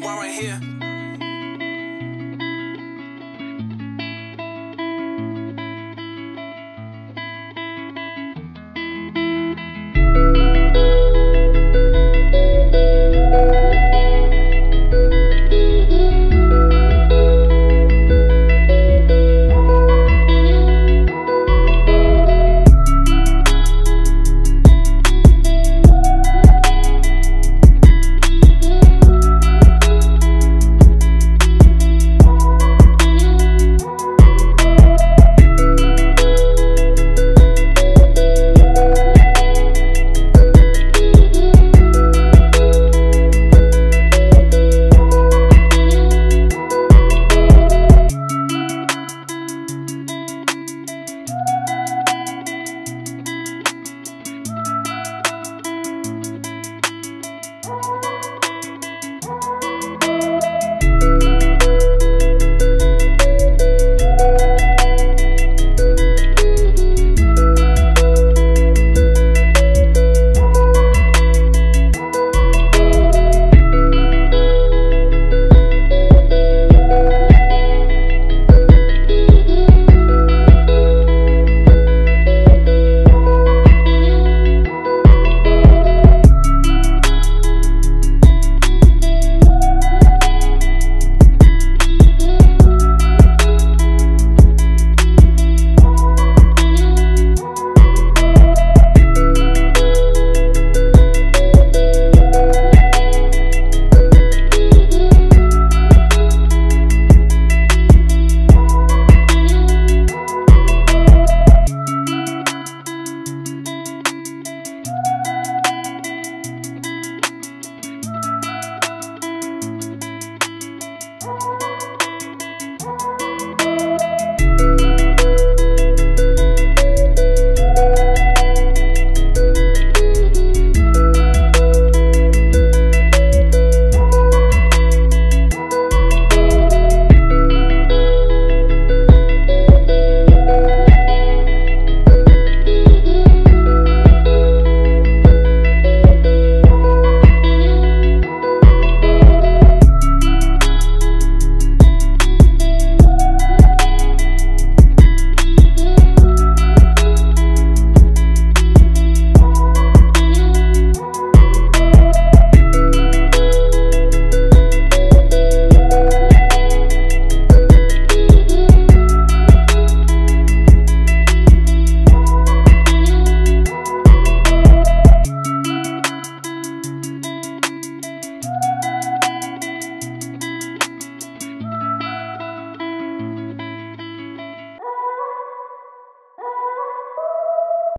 why right here.